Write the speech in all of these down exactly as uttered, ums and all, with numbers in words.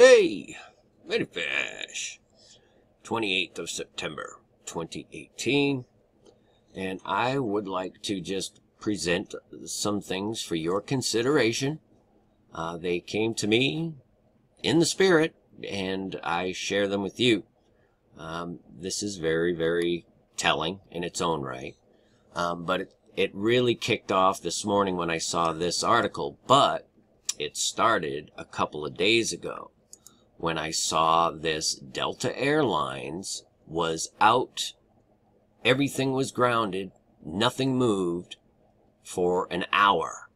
Hey, Many Fish, twenty-eighth of September twenty eighteen, and I would like to just present some things for your consideration. Uh, they came to me in the spirit, and I share them with you. Um, this is very, very telling in its own right, um, but it, it really kicked off this morning when I saw this article, but it started a couple of days ago when I saw this Delta Airlines was out. Everything was grounded, nothing moved for an hour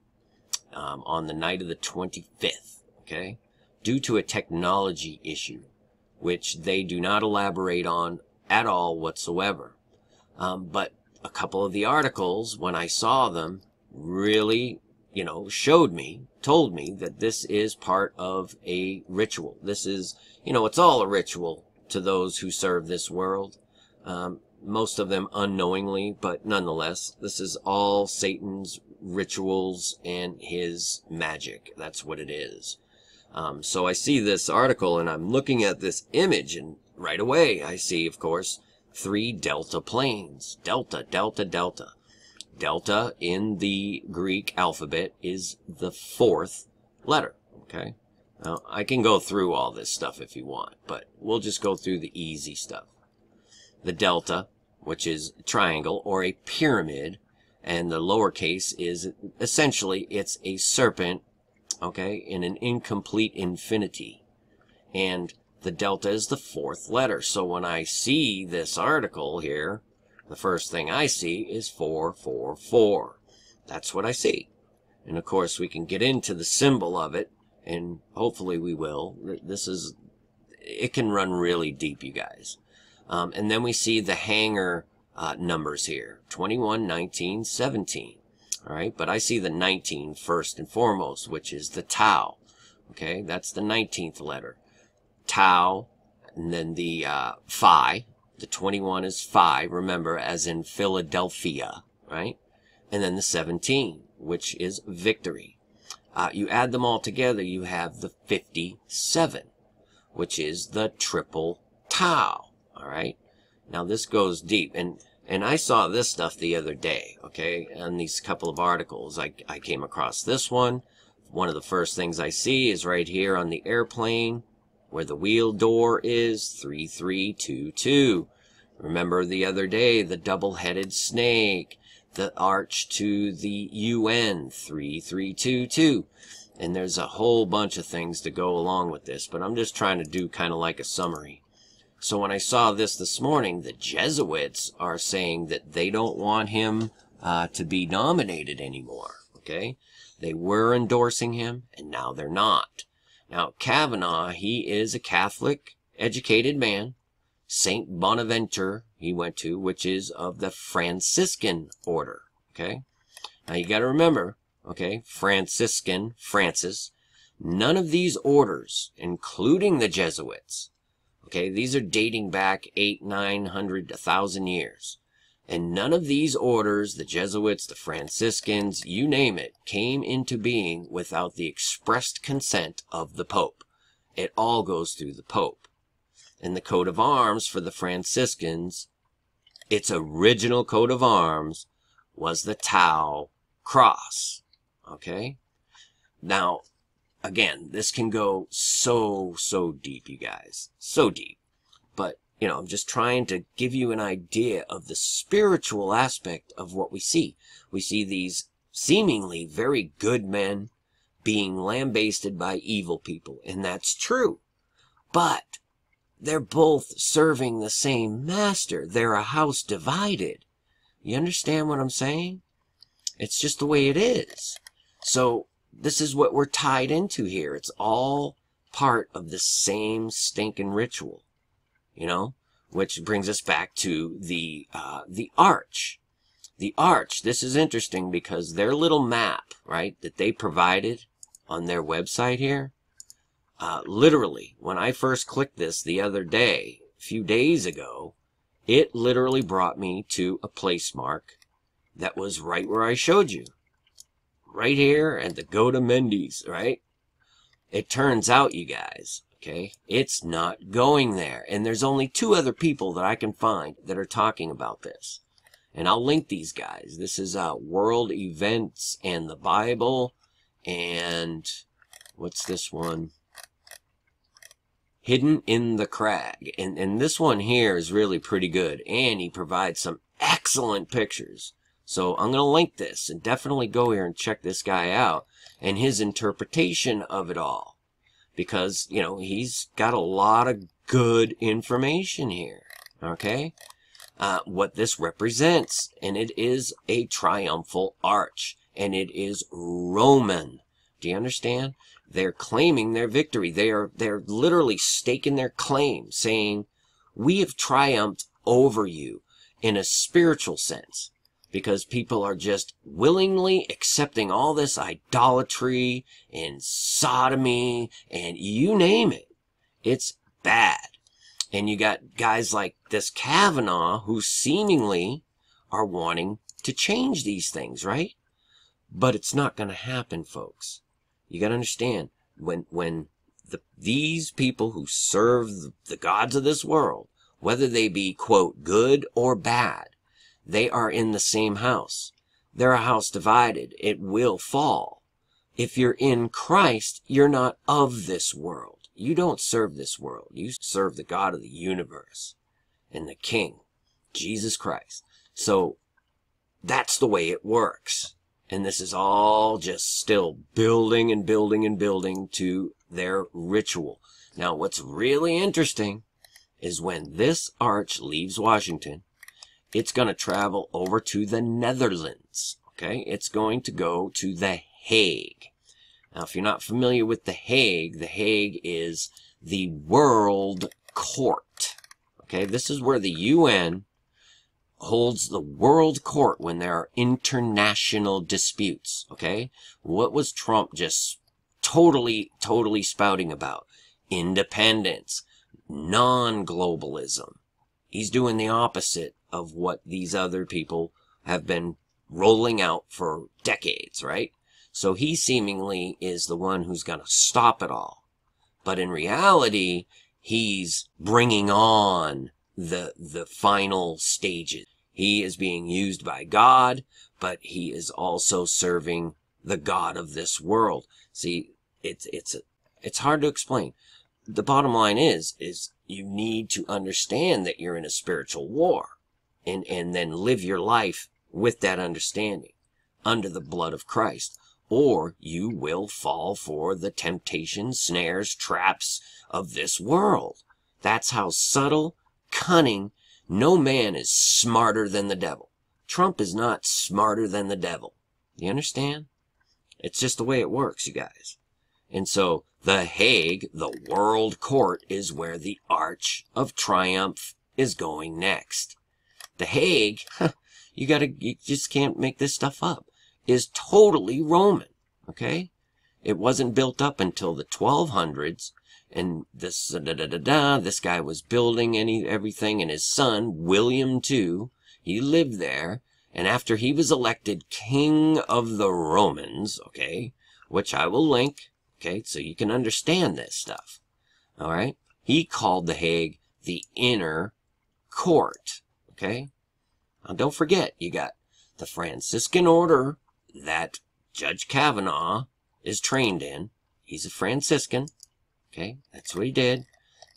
um, on the night of the twenty-fifth, okay, due to a technology issue, which they do not elaborate on at all whatsoever. Um, but a couple of the articles, when I saw them, really, you know, showed me, told me that this is part of a ritual. This is, you know, it's all a ritual to those who serve this world. Um, most of them unknowingly, but nonetheless, this is all Satan's rituals and his magic. That's what it is. Um, so I see this article and I'm looking at this image, and right away I see, of course, three Delta planes. Delta, Delta, Delta. Delta in the Greek alphabet is the fourth letter, okay? Now, I can go through all this stuff if you want, but we'll just go through the easy stuff. The delta, which is a triangle or a pyramid, and the lowercase is essentially it's a serpent, okay, in an incomplete infinity. And the delta is the fourth letter. So when I see this article here, the first thing I see is four four four. That's what I see. And of course we can get into the symbol of it, and hopefully we will. This is, it can run really deep, you guys. Um, and then we see the hangar uh, numbers here, twenty-one, nineteen, seventeen. All right, but I see the nineteen first and foremost, which is the Tau. Okay, that's the nineteenth letter. Tau, and then the uh, Phi. The twenty-one is Phi, remember, as in Philadelphia, right? And then the seventeen, which is victory. Uh, you add them all together, you have the fifty-seven, which is the triple Tau, all right? Now, this goes deep, and, and I saw this stuff the other day, okay, on these couple of articles. I, I came across this one. One of the first things I see is right here on the airplane, where the wheel door is three three two two. Remember the other day, the double-headed snake, the arch to the U N, three three two two. And there's a whole bunch of things to go along with this, but I'm just trying to do kind of like a summary. So when I saw this this morning, the Jesuits are saying that they don't want him uh, to be nominated anymore, okay? They were endorsing him, and now they're not. Now, Kavanaugh, he is a Catholic educated man. Saint Bonaventure he went to, which is of the Franciscan order, okay? Now, you got to remember, okay, Franciscan, Francis, none of these orders, including the Jesuits, okay, these are dating back eight, nine hundred, a thousand years. And none of these orders, the Jesuits, the Franciscans, you name it, came into being without the expressed consent of the Pope. It all goes through the Pope. And the coat of arms for the Franciscans, its original coat of arms was the Tau cross. Okay? Now, again, this can go so, so deep, you guys. So deep. But you know, I'm just trying to give you an idea of the spiritual aspect of what we see. We see these seemingly very good men being lambasted by evil people, and that's true. But they're both serving the same master. They're a house divided. You understand what I'm saying? It's just the way it is. So this is what we're tied into here. It's all part of the same stinking ritual. You know, which brings us back to the, uh, the arch. The arch, this is interesting because their little map, right, that they provided on their website here, uh, literally, when I first clicked this the other day, a few days ago, it literally brought me to a place mark that was right where I showed you. Right here at the Go to Mendy's, right? It turns out, you guys, Okay, it's not going there. And there's only two other people that I can find that are talking about this. And I'll link these guys. This is uh, World Events and the Bible. And what's this one? Hidden in the Crag. And, and this one here is really pretty good. And he provides some excellent pictures. So I'm going to link this. And definitely go here and check this guy out. And his interpretation of it all. Because, you know, he's got a lot of good information here. Okay? Uh, what this represents. And it is a triumphal arch. And it is Roman. Do you understand? They're claiming their victory. They are, they're literally staking their claim, saying, we have triumphed over you in a spiritual sense, because people are just willingly accepting all this idolatry and sodomy and you name it. It's bad. And you got guys like this Kavanaugh who seemingly are wanting to change these things, right? But it's not going to happen, folks. You got to understand, when when the, these people who serve the, the gods of this world, whether they be, quote, good or bad, they are in the same house. They're a house divided. It will fall. If you're in Christ, you're not of this world. You don't serve this world. You serve the God of the universe and the King, Jesus Christ. So that's the way it works. And this is all just still building and building and building to their ritual. Now, what's really interesting is when this arch leaves Washington, it's going to travel over to the Netherlands. Okay, it's going to go to The Hague. Now, if you're not familiar with The Hague, The Hague is the world court. Okay, this is where the U N holds the world court when there are international disputes. Okay, what was Trump just totally totally spouting about? Independence, non-globalism. He's doing the opposite of what these other people have been rolling out for decades, right? So he seemingly is the one who's going to stop it all, but in reality he's bringing on the the final stages. He is being used by God, but he is also serving the god of this world. See, it's it's it's hard to explain. The bottom line is is you need to understand that you're in a spiritual war, and and then live your life with that understanding under the blood of Christ, or you will fall for the temptations, snares, traps of this world. That's how subtle, cunning. No man is smarter than the devil. Trump is not smarter than the devil. You understand? It's just the way it works, you guys. And so The Hague, the world court, is where the Arch of Triumph is going next. The Hague, huh, you gotta, you just can't make this stuff up, is totally Roman. Okay, it wasn't built up until the twelve hundreds. And this, da, da, da, da, this guy was building any, everything, and his son, William the Second, he lived there. And after he was elected king of the Romans, okay, which I will link, okay, so you can understand this stuff, all right, he called The Hague the inner court, okay? Now, don't forget, you got the Franciscan order that Judge Kavanaugh is trained in. He's a Franciscan. Okay, that's what he did.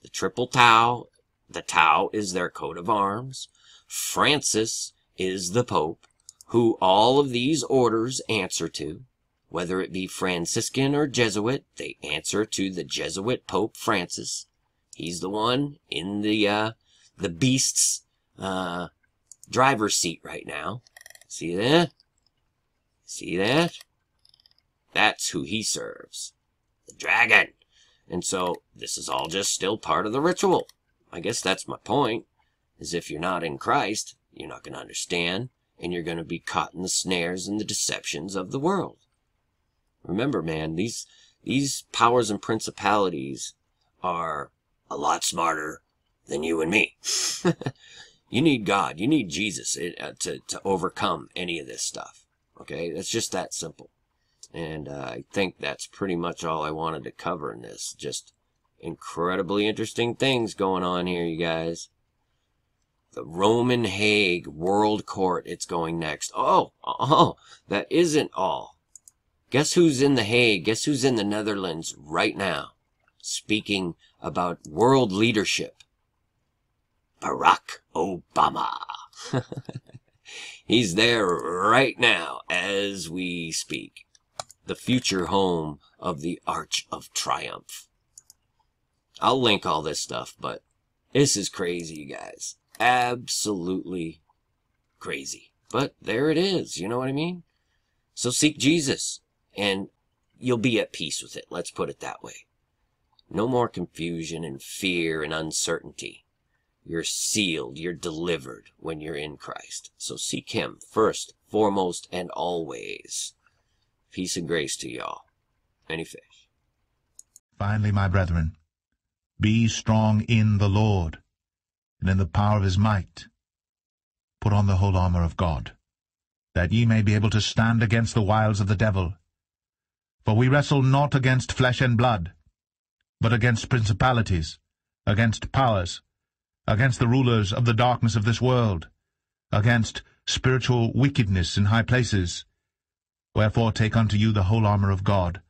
The triple Tau, the Tau is their coat of arms. Francis is the Pope, who all of these orders answer to. Whether it be Franciscan or Jesuit, they answer to the Jesuit Pope Francis. He's the one in the uh, the beast's uh, driver's seat right now. See that? See that? That's who he serves. The dragon. And so this is all just still part of the ritual. I guess that's my point, is if you're not in Christ, you're not going to understand, and you're going to be caught in the snares and the deceptions of the world. Remember, man, these these powers and principalities are a lot smarter than you and me. You need God. You need Jesus to, to overcome any of this stuff. Okay? It's just that simple. And uh, I think that's pretty much all I wanted to cover in this. Just incredibly interesting things going on here, you guys. The Roman Hague World Court, it's going next. Oh, oh, that isn't all. Guess who's in The Hague? Guess who's in the Netherlands right now? Speaking about world leadership. Barack Obama. He's there right now as we speak. The future home of the Arch of Triumph. I'll link all this stuff, but this is crazy, you guys. Absolutely crazy. But there it is, you know what I mean? So seek Jesus, and you'll be at peace with it. Let's put it that way. No more confusion and fear and uncertainty. You're sealed, you're delivered when you're in Christ. So seek him first, foremost, and always. Peace and grace to y'all. Many Fish. Finally, my brethren, be strong in the Lord, and in the power of his might. Put on the whole armor of God, that ye may be able to stand against the wiles of the devil. For we wrestle not against flesh and blood, but against principalities, against powers, against the rulers of the darkness of this world, against spiritual wickedness in high places. Wherefore take unto you the whole armor of God,